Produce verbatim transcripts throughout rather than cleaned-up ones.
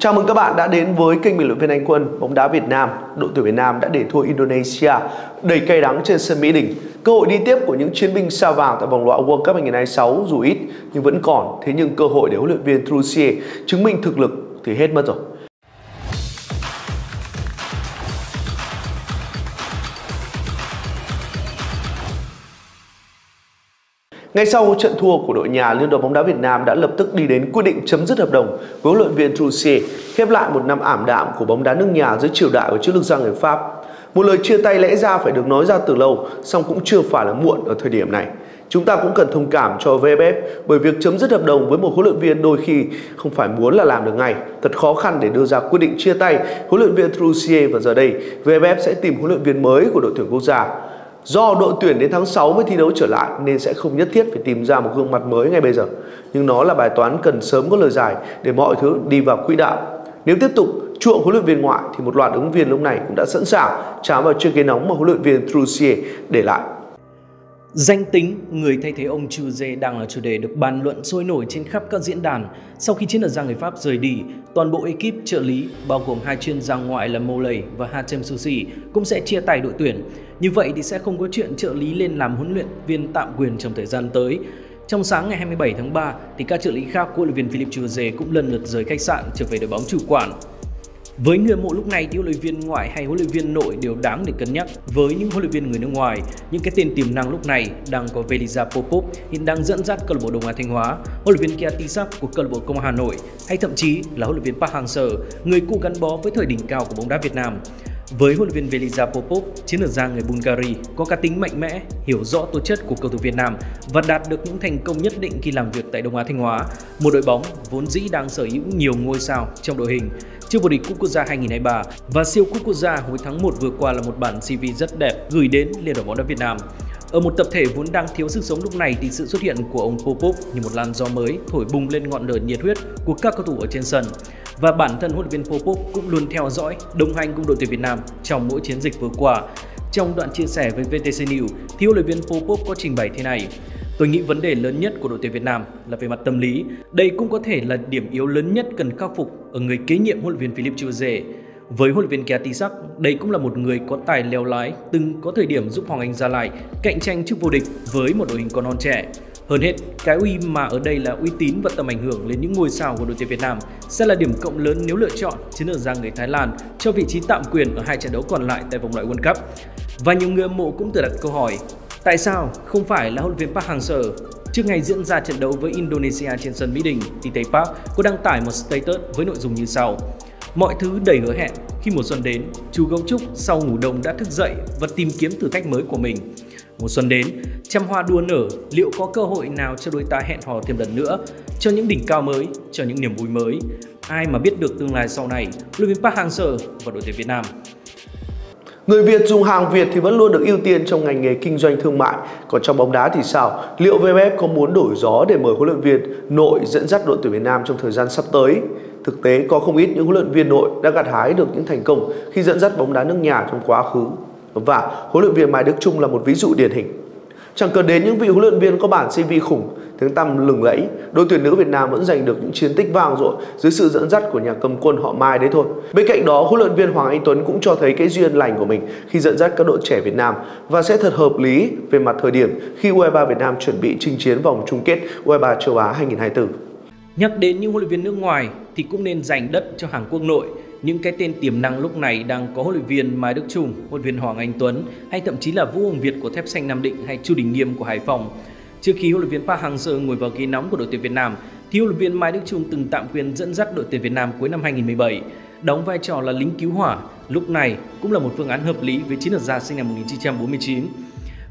Chào mừng các bạn đã đến với kênh bình luận viên Anh Quân. Bóng đá Việt Nam, đội tuyển Việt Nam đã để thua Indonesia đầy cay đắng trên sân Mỹ Đình. Cơ hội đi tiếp của những chiến binh sao vàng tại vòng loại World Cup hai nghìn không trăm hai mươi sáu dù ít nhưng vẫn còn. Thế nhưng cơ hội để huấn luyện viên Troussier chứng minh thực lực thì hết mất rồi. Ngay sau trận thua của đội nhà, Liên đoàn bóng đá Việt Nam đã lập tức đi đến quyết định chấm dứt hợp đồng với huấn luyện viên Troussier, khép lại một năm ảm đạm của bóng đá nước nhà dưới triều đại của chiến lược gia người Pháp. Một lời chia tay lẽ ra phải được nói ra từ lâu, song cũng chưa phải là muộn ở thời điểm này. Chúng ta cũng cần thông cảm cho vê ép ép bởi việc chấm dứt hợp đồng với một huấn luyện viên đôi khi không phải muốn là làm được ngay. Thật khó khăn để đưa ra quyết định chia tay huấn luyện viên Troussier, và giờ đây vê ép ép sẽ tìm huấn luyện viên mới của đội tuyển quốc gia. Do đội tuyển đến tháng sáu mới thi đấu trở lại nên sẽ không nhất thiết phải tìm ra một gương mặt mới ngay bây giờ. Nhưng nó là bài toán cần sớm có lời giải để mọi thứ đi vào quỹ đạo. Nếu tiếp tục chuộng huấn luyện viên ngoại thì một loạt ứng viên lúc này cũng đã sẵn sàng chám vào chiếc ghế nóng mà huấn luyện viên Troussier để lại. Danh tính người thay thế ông Troussier đang là chủ đề được bàn luận sôi nổi trên khắp các diễn đàn. Sau khi chiến lược gia người Pháp rời đi, toàn bộ ekip trợ lý bao gồm hai chuyên gia ngoại là Moulay và Hatem Soussi cũng sẽ chia tay đội tuyển. Như vậy thì sẽ không có chuyện trợ lý lên làm huấn luyện viên tạm quyền trong thời gian tới. Trong sáng ngày hai mươi bảy tháng ba thì các trợ lý khác của huấn luyện viên Philippe Troussier cũng lần lượt rời khách sạn trở về đội bóng chủ quản. Với người hâm mộ lúc này thì huấn luyện viên ngoại hay huấn luyện viên nội đều đáng để cân nhắc. Với những huấn luyện viên người nước ngoài, những cái tên tiềm năng lúc này đang có Velizar Popov hiện đang dẫn dắt câu lạc bộ Đông Á Thanh Hóa, huấn luyện viên Kiatisak của câu lạc bộ Công an Hà Nội, hay thậm chí là huấn luyện viên Park Hang-seo, người cũ gắn bó với thời đỉnh cao của bóng đá Việt Nam. Với huấn luyện viên Velizar Popov, chiến lược gia người Bulgaria có cá tính mạnh mẽ, hiểu rõ tố chất của cầu thủ Việt Nam và đạt được những thành công nhất định khi làm việc tại Đông Á Thanh Hóa, một đội bóng vốn dĩ đang sở hữu nhiều ngôi sao trong đội hình. Chưa vô địch Cúp Quốc gia hai nghìn không trăm hai mươi ba và siêu Cúp Quốc gia hồi tháng một vừa qua là một bản xê vê rất đẹp gửi đến Liên đoàn bóng đá Việt Nam. Ở một tập thể vốn đang thiếu sức sống lúc này thì sự xuất hiện của ông Popov như một làn gió mới thổi bùng lên ngọn lửa nhiệt huyết của các cầu thủ ở trên sân. Và bản thân huấn luyện viên Popov cũng luôn theo dõi, đồng hành cùng đội tuyển Việt Nam trong mỗi chiến dịch vừa qua. Trong đoạn chia sẻ với vê tê xê News, thì huấn luyện viên Popov có trình bày thế này: "Tôi nghĩ vấn đề lớn nhất của đội tuyển Việt Nam là về mặt tâm lý. Đây cũng có thể là điểm yếu lớn nhất cần khắc phục ở người kế nhiệm huấn luyện viên Philippe Troussier. Với huấn luyện viên Kiatisak, đây cũng là một người có tài leo lái, từng có thời điểm giúp Hoàng Anh Gia Lai cạnh tranh chức vô địch với một đội hình còn non trẻ. Hơn hết, cái uy mà ở đây là uy tín và tầm ảnh hưởng lên những ngôi sao của đội tuyển Việt Nam sẽ là điểm cộng lớn nếu lựa chọn chiến lược gia người Thái Lan cho vị trí tạm quyền ở hai trận đấu còn lại tại vòng loại World Cup." Và nhiều người hâm mộ cũng tự đặt câu hỏi: tại sao không phải là huấn luyện viên Park Hang-seo? Trước ngày diễn ra trận đấu với Indonesia trên sân Mỹ Đình thì thầy Park có đăng tải một status với nội dung như sau: "Mọi thứ đầy hứa hẹn, khi mùa xuân đến, chú gấu trúc sau ngủ đông đã thức dậy và tìm kiếm thử thách mới của mình. Mùa xuân đến, trăm hoa đua nở, liệu có cơ hội nào cho đôi ta hẹn hò thêm lần nữa, cho những đỉnh cao mới, cho những niềm vui mới. Ai mà biết được tương lai sau này, huấn luyện viên Park Hang-seo và đội tuyển Việt Nam." Người Việt dùng hàng Việt thì vẫn luôn được ưu tiên trong ngành nghề kinh doanh thương mại. Còn trong bóng đá thì sao? Liệu vê ép ép có muốn đổi gió để mời huấn luyện viên nội dẫn dắt đội tuyển Việt Nam trong thời gian sắp tới? Thực tế có không ít những huấn luyện viên nội đã gặt hái được những thành công khi dẫn dắt bóng đá nước nhà trong quá khứ. Và huấn luyện viên Mai Đức Trung là một ví dụ điển hình. Chẳng cần đến những vị huấn luyện viên có bản xê vê khủng, tiếng tăm lừng lẫy, đội tuyển nữ Việt Nam vẫn giành được những chiến tích vang dội dưới sự dẫn dắt của nhà cầm quân họ Mai đấy thôi. Bên cạnh đó, huấn luyện viên Hoàng Anh Tuấn cũng cho thấy cái duyên lành của mình khi dẫn dắt các đội trẻ Việt Nam, và sẽ thật hợp lý về mặt thời điểm khi u hai mươi ba Việt Nam chuẩn bị chinh chiến vòng chung kết u hai mươi ba châu Á hai nghìn không trăm hai mươi tư. Nhắc đến những huấn luyện viên nước ngoài thì cũng nên dành đất cho hàng quốc nội. Những cái tên tiềm năng lúc này đang có huấn luyện viên Mai Đức Trung, huấn luyện viên Hoàng Anh Tuấn, hay thậm chí là Vũ Hồng Việt của Thép Xanh Nam Định, hay Chu Đình Nghiêm của Hải Phòng. Trước khi huấn luyện viên Park Hang-seo ngồi vào ghế nóng của đội tuyển Việt Nam, thì huấn luyện viên Mai Đức Trung từng tạm quyền dẫn dắt đội tuyển Việt Nam cuối năm hai nghìn không trăm mười bảy, đóng vai trò là lính cứu hỏa. Lúc này cũng là một phương án hợp lý với chiến lược gia sinh năm một nghìn chín trăm bốn mươi chín.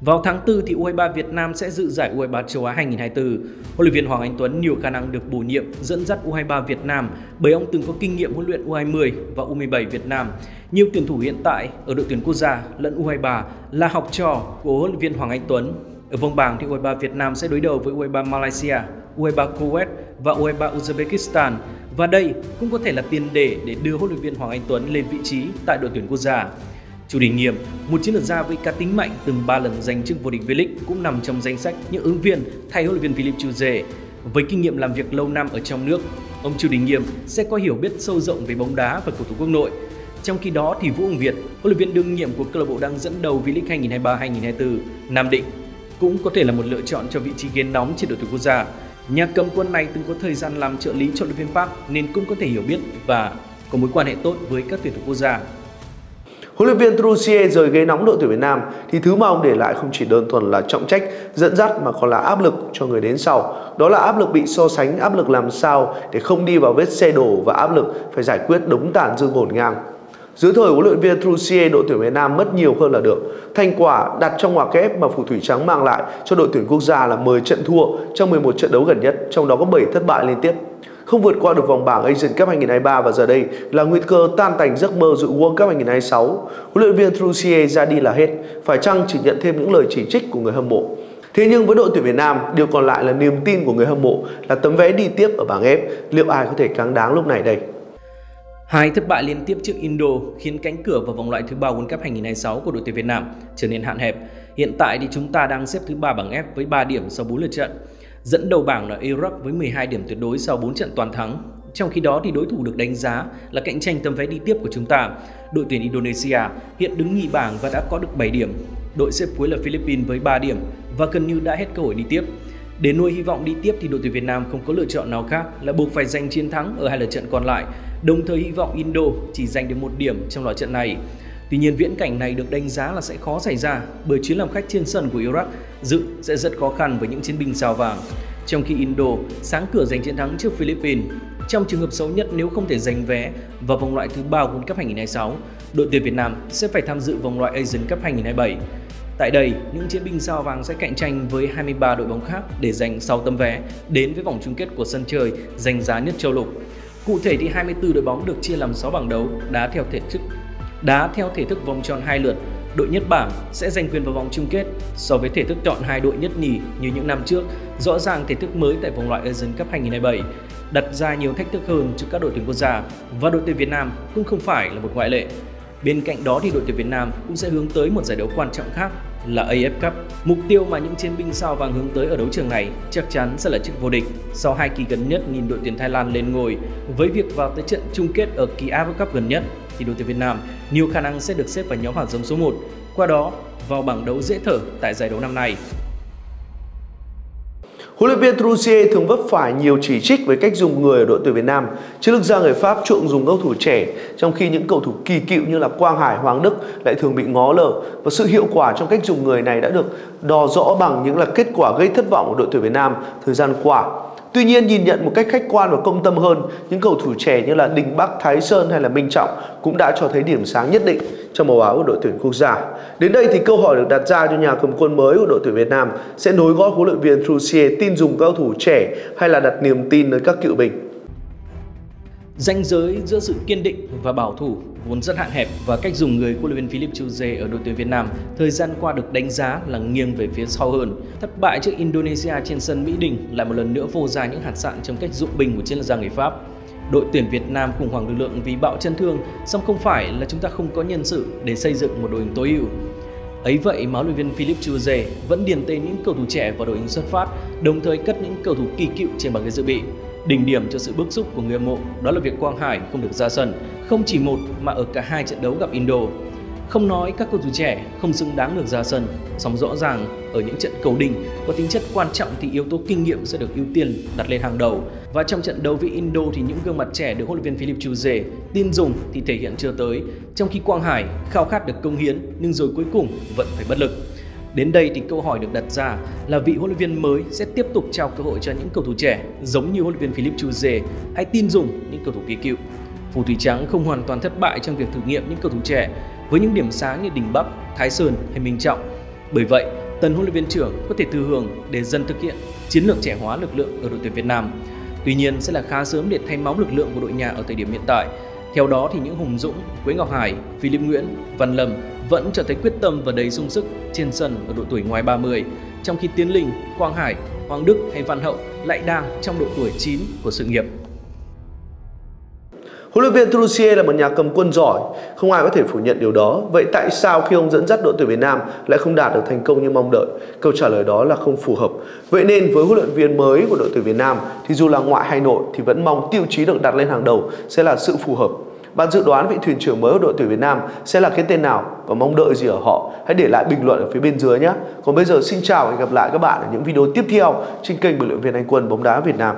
Vào tháng tư thì u hai mươi ba Việt Nam sẽ dự giải u hai mươi ba châu Á hai nghìn không trăm hai mươi tư. Huấn luyện viên Hoàng Anh Tuấn nhiều khả năng được bổ nhiệm dẫn dắt u hai mươi ba Việt Nam bởi ông từng có kinh nghiệm huấn luyện u hai mươi và u mười bảy Việt Nam. Nhiều tuyển thủ hiện tại ở đội tuyển quốc gia lẫn u hai mươi ba là học trò của huấn luyện viên Hoàng Anh Tuấn. Ở vòng bảng thì u hai mươi ba Việt Nam sẽ đối đầu với u hai mươi ba Malaysia, u hai mươi ba Kuwait và u hai mươi ba Uzbekistan. Và đây cũng có thể là tiền đề để đưa huấn luyện viên Hoàng Anh Tuấn lên vị trí tại đội tuyển quốc gia. Chu Đình Nghiêm, một chiến lược gia với cá tính mạnh từng ba lần giành chức vô địch V-League, cũng nằm trong danh sách những ứng viên thay huấn luyện viên Philippe Troussier. Với kinh nghiệm làm việc lâu năm ở trong nước, Ông Chu Đình Nghiêm sẽ có hiểu biết sâu rộng về bóng đá và cầu thủ quốc nội. Trong khi đó thì Vũ Hồng Việt, huấn luyện viên đương nhiệm của câu lạc bộ đang dẫn đầu V League hai nghìn hai mươi ba hai nghìn hai mươi tư Nam Định, cũng có thể là một lựa chọn cho vị trí ghế nóng trên đội tuyển quốc gia. Nhà cầm quân này từng có thời gian làm trợ lý cho huấn luyện viên Park nên cũng có thể hiểu biết và có mối quan hệ tốt với các tuyển thủ quốc gia. Huấn luyện viên Troussier rời ghế nóng đội tuyển Việt Nam thì thứ mà ông để lại không chỉ đơn thuần là trọng trách, dẫn dắt mà còn là áp lực cho người đến sau. Đó là áp lực bị so sánh, áp lực làm sao để không đi vào vết xe đổ và áp lực phải giải quyết đống tàn dư ngổn ngang. Dưới thời huấn luyện viên Troussier, đội tuyển Việt Nam mất nhiều hơn là được. Thành quả đặt trong ngoặc kép mà phù thủy trắng mang lại cho đội tuyển quốc gia là mười trận thua trong mười một trận đấu gần nhất, trong đó có bảy thất bại liên tiếp. Không vượt qua được vòng bảng Asian Cup hai nghìn hai mươi ba và giờ đây là nguy cơ tan tành giấc mơ dự World Cup hai nghìn hai mươi sáu. Huấn luyện viên Troussier ra đi là hết, phải chăng chỉ nhận thêm những lời chỉ trích của người hâm mộ. Thế nhưng với đội tuyển Việt Nam, điều còn lại là niềm tin của người hâm mộ, là tấm vé đi tiếp ở bảng F. Liệu ai có thể cáng đáng lúc này đây? Hai thất bại liên tiếp trước Indo khiến cánh cửa vào vòng loại thứ ba World Cup hai nghìn hai mươi sáu của đội tuyển Việt Nam trở nên hạn hẹp. Hiện tại thì chúng ta đang xếp thứ ba bảng F với ba điểm sau bốn lượt trận. Dẫn đầu bảng là Iraq với mười hai điểm tuyệt đối sau bốn trận toàn thắng. Trong khi đó thì đối thủ được đánh giá là cạnh tranh tấm vé đi tiếp của chúng ta, đội tuyển Indonesia hiện đứng nhì bảng và đã có được bảy điểm. Đội xếp cuối là Philippines với ba điểm và gần như đã hết cơ hội đi tiếp. Để nuôi hy vọng đi tiếp thì đội tuyển Việt Nam không có lựa chọn nào khác là buộc phải giành chiến thắng ở hai lượt trận còn lại, đồng thời hy vọng Indo chỉ giành được một điểm trong loại trận này. Tuy nhiên viễn cảnh này được đánh giá là sẽ khó xảy ra bởi chuyến làm khách trên sân của Iraq dự sẽ rất khó khăn với những chiến binh sao vàng. Trong khi Indo sáng cửa giành chiến thắng trước Philippines, trong trường hợp xấu nhất nếu không thể giành vé vào vòng loại thứ ba World Cup hai nghìn hai mươi sáu, đội tuyển Việt Nam sẽ phải tham dự vòng loại Asian Cup hai nghìn hai mươi bảy. Tại đây, những chiến binh sao vàng sẽ cạnh tranh với hai mươi ba đội bóng khác để giành sáu tấm vé đến với vòng chung kết của sân chơi danh giá nhất châu lục. Cụ thể thì hai mươi tư đội bóng được chia làm sáu bảng đấu đá theo thể thức đá theo thể thức vòng tròn hai lượt. Đội nhất bảng sẽ giành quyền vào vòng chung kết. So với thể thức chọn hai đội nhất nhì như những năm trước, rõ ràng thể thức mới tại vòng loại Asian Cup hai nghìn hai mươi bảy đặt ra nhiều thách thức hơn cho các đội tuyển quốc gia, và đội tuyển Việt Nam cũng không phải là một ngoại lệ. Bên cạnh đó thì đội tuyển Việt Nam cũng sẽ hướng tới một giải đấu quan trọng khác là a ép Cup. Mục tiêu mà những chiến binh sao vàng hướng tới ở đấu trường này chắc chắn sẽ là chức vô địch. Sau hai kỳ gần nhất nhìn đội tuyển Thái Lan lên ngôi với việc vào tới trận chung kết ở kỳ a ép Cup gần nhất, thì đội tuyển Việt Nam nhiều khả năng sẽ được xếp vào nhóm hạt giống số một, qua đó vào bảng đấu dễ thở tại giải đấu năm nay. Huấn luyện viên Troussier thường vấp phải nhiều chỉ trích với cách dùng người ở đội tuyển Việt Nam. Chiến lược gia người Pháp chuộng dùng cầu thủ trẻ, trong khi những cầu thủ kỳ cựu như là Quang Hải, Hoàng Đức lại thường bị ngó lờ, và sự hiệu quả trong cách dùng người này đã được đo rõ bằng những là kết quả gây thất vọng của đội tuyển Việt Nam thời gian qua. Tuy nhiên, nhìn nhận một cách khách quan và công tâm hơn, những cầu thủ trẻ như là Đình Bắc, Thái Sơn hay là Minh Trọng cũng đã cho thấy điểm sáng nhất định trong màu áo của đội tuyển quốc gia. Đến đây thì câu hỏi được đặt ra cho nhà cầm quân mới của đội tuyển Việt Nam sẽ nối gót huấn luyện viên Troussier tin dùng cầu thủ trẻ hay là đặt niềm tin nơi các cựu binh. Ranh giới giữa sự kiên định và bảo thủ vốn rất hạn hẹp, và cách dùng người của huấn luyện viên Philippe Troussier ở đội tuyển Việt Nam thời gian qua được đánh giá là nghiêng về phía sau hơn. Thất bại trước Indonesia trên sân Mỹ Đình lại một lần nữa vô ra những hạt sạn trong cách dụng binh của chiến lược gia người Pháp. Đội tuyển Việt Nam khủng hoảng lực lượng vì bão chấn thương, song không phải là chúng ta không có nhân sự để xây dựng một đội hình tối ưu. Ấy vậy mà huấn luyện viên Philippe Troussier vẫn điền tên những cầu thủ trẻ vào đội hình xuất phát, đồng thời cất những cầu thủ kỳ cựu trên bảng ghế dự bị. Đỉnh điểm cho sự bức xúc của người hâm mộ đó là việc Quang Hải không được ra sân, không chỉ một mà ở cả hai trận đấu gặp Indo. Không nói các cầu thủ trẻ không xứng đáng được ra sân, song rõ ràng ở những trận cầu đỉnh có tính chất quan trọng thì yếu tố kinh nghiệm sẽ được ưu tiên đặt lên hàng đầu. Và trong trận đấu với Indo thì những gương mặt trẻ được huấn luyện viên Philippe Troussier tin dùng thì thể hiện chưa tới, trong khi Quang Hải khao khát được công hiến nhưng rồi cuối cùng vẫn phải bất lực. Đến đây thì câu hỏi được đặt ra là vị huấn luyện viên mới sẽ tiếp tục trao cơ hội cho những cầu thủ trẻ giống như huấn luyện viên Philippe Troussier, hay tin dùng những cầu thủ kỳ cựu. Phù thủy trắng không hoàn toàn thất bại trong việc thử nghiệm những cầu thủ trẻ với những điểm sáng như Đình Bắc, Thái Sơn hay Minh Trọng. Bởi vậy, tân huấn luyện viên trưởng có thể thừa hưởng để dần thực hiện chiến lược trẻ hóa lực lượng ở đội tuyển Việt Nam. Tuy nhiên sẽ là khá sớm để thay máu lực lượng của đội nhà ở thời điểm hiện tại. Theo đó thì những Hùng Dũng, Quế Ngọc Hải, Philip Nguyễn, Văn Lâm vẫn cho thấy quyết tâm và đầy sung sức trên sân ở độ tuổi ngoài ba mươi, trong khi Tiến Linh, Quang Hải, Hoàng Đức hay Văn Hậu lại đang trong độ tuổi chín của sự nghiệp. Huấn luyện viên Troussier là một nhà cầm quân giỏi, không ai có thể phủ nhận điều đó. Vậy tại sao khi ông dẫn dắt đội tuyển Việt Nam lại không đạt được thành công như mong đợi? Câu trả lời đó là không phù hợp. Vậy nên với huấn luyện viên mới của đội tuyển Việt Nam thì dù là ngoại hay nội thì vẫn mong tiêu chí được đặt lên hàng đầu sẽ là sự phù hợp. Bạn dự đoán vị thuyền trưởng mới của đội tuyển Việt Nam sẽ là cái tên nào và mong đợi gì ở họ? Hãy để lại bình luận ở phía bên dưới nhé. Còn bây giờ xin chào và hẹn gặp lại các bạn ở những video tiếp theo trên kênh Bình luận viên Anh Quân bóng đá Việt Nam.